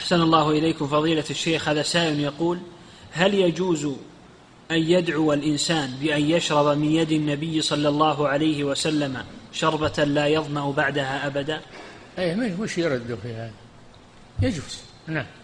أحسن الله إليكم فضيلة الشيخ. هذا سائل يقول: هل يجوز أن يدعو الإنسان بأن يشرب من يد النبي صلى الله عليه وسلم شربة لا يظمأ بعدها أبدا؟ أي وش يرد في هذا؟ يجوز. نعم.